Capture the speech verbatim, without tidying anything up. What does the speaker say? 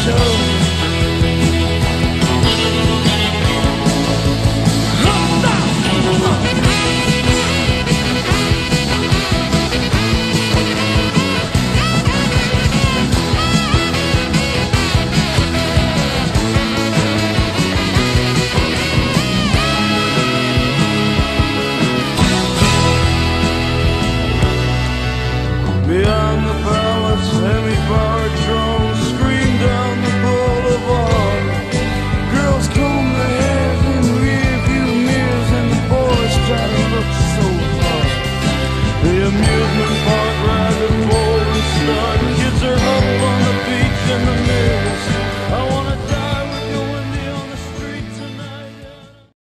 show.